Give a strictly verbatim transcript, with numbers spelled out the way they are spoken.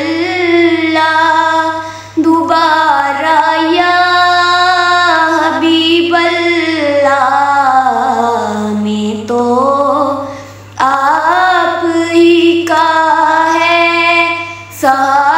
अल्लाह, दोबारा या हबीब अल्लाह, में तो आप ही का है सहारा।